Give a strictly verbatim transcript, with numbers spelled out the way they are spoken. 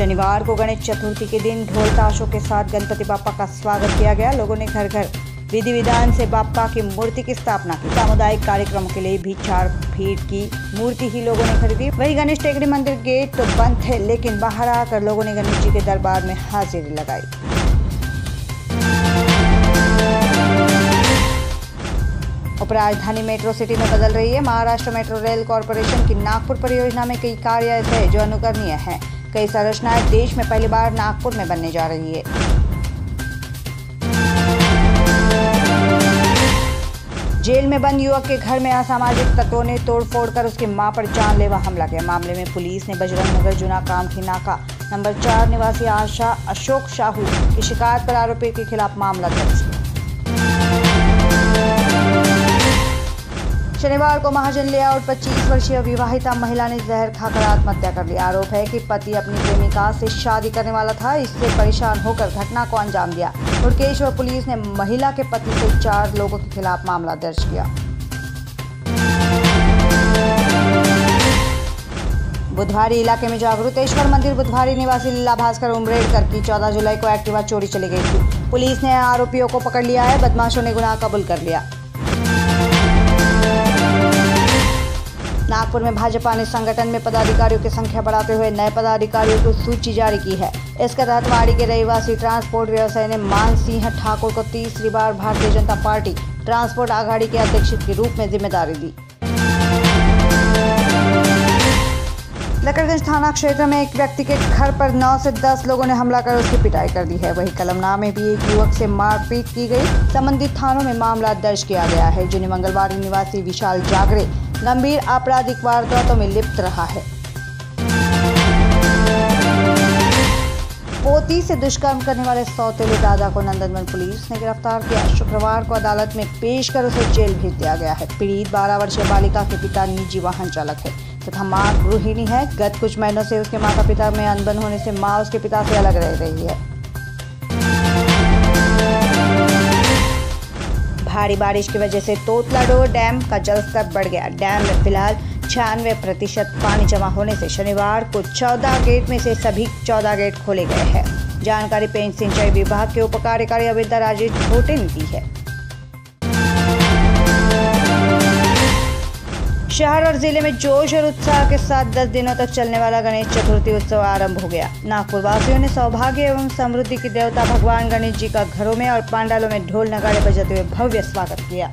शनिवार को गणेश चतुर्थी के दिन ढोल ताशों के साथ गणपति बापा का स्वागत किया गया। लोगों ने घर घर विधि विधान से बापा की मूर्ति की स्थापना की। सामुदायिक कार्यक्रमों के लिए भी चार फीट की मूर्ति ही लोगों ने खरीदी। वही गणेश टेकरी मंदिर गेट तो बंद थे, लेकिन बाहर आकर लोगों ने गणेश जी के दरबार में हाजिरी लगाई। उपराजधानी मेट्रो सिटी में बदल रही है। महाराष्ट्र मेट्रो रेल कारपोरेशन की नागपुर परियोजना में कई कार्य ऐसे जो अनुकरणीय है। कई संरचनाएं देश में पहली बार नागपुर में बनने जा रही है। जेल में बंद युवक के घर में असामाजिक तत्वों ने तोड़फोड़ कर उसकी मां पर जानलेवा हमला किया। मामले में पुलिस ने बजरंग नगर जुना कामठी नाका नंबर चार निवासी आशा अशोक साहू की शिकायत पर आरोपी के खिलाफ मामला दर्ज किया। शनिवार को महाजन लेआउट पच्चीस वर्षीय विवाहिता महिला ने जहर खाकर आत्महत्या कर ली। आरोप है कि पति अपनी प्रेमिका से शादी करने वाला था, इससे परेशान होकर घटना को अंजाम दिया। मुड़केश्वर पुलिस ने महिला के पति से चार लोगों के खिलाफ मामला दर्ज किया। बुधवारी इलाके में जागृतेश्वर मंदिर बुधवारी निवासी लीला भास्कर उमरेडकर की चौदह जुलाई को एक्टिवा चोरी चली गई थी। पुलिस ने आरोपियों को पकड़ लिया है। बदमाशों ने गुनाह कबूल कर लिया। नागपुर में भाजपा ने संगठन में पदाधिकारियों की संख्या बढ़ाते हुए नए पदाधिकारियों की सूची जारी की है। इसके तहत वाड़ी के रहीवासी ट्रांसपोर्ट व्यवसाय ने मानसिंह ठाकुर को तीसरी बार भारतीय जनता पार्टी ट्रांसपोर्ट आघाड़ी के अध्यक्ष के रूप में जिम्मेदारी दी। लकरगंज थाना क्षेत्र में एक व्यक्ति के घर पर नौ से दस लोगों ने हमला कर उसकी पिटाई कर दी है। वहीं कलमना में भी एक युवक से मारपीट की गई। संबंधित थानों में मामला दर्ज किया गया है। जिन्हें मंगलवार निवासी विशाल जागरे गंभीर आपराधिक वारदातों में लिप्त रहा है। पोती से दुष्कर्म करने वाले सौतेले दादा को नंदनगंज पुलिस ने गिरफ्तार किया। शुक्रवार को अदालत में पेश कर उसे जेल भेज दिया गया है। पीड़ित बारह वर्षीय बालिका के पिता निजी वाहन चालक है तथा मां गृहिणी है। गत कुछ महीनों से उसके माता पिता में अनबन होने से मां उसके पिता से अलग रह रही है। भारी बारिश की वजह से तोतलाडोर डैम का जलस्तर बढ़ गया। डैम में फिलहाल छियानवे प्रतिशत पानी जमा होने से शनिवार को चौदह गेट में से सभी चौदह गेट खोले गए हैं। जानकारी पेंट सिंचाई विभाग के उप कार्यकारी अभियंता राजेश छोटे ने दी है। शहर और जिले में जोश और उत्साह के साथ दस दिनों तक चलने वाला गणेश चतुर्थी उत्सव आरंभ हो गया। नागपुर वासियों ने सौभाग्य एवं समृद्धि के देवता भगवान गणेश जी का घरों में और पंडालों में ढोल नगाड़े बजाते हुए भव्य स्वागत किया।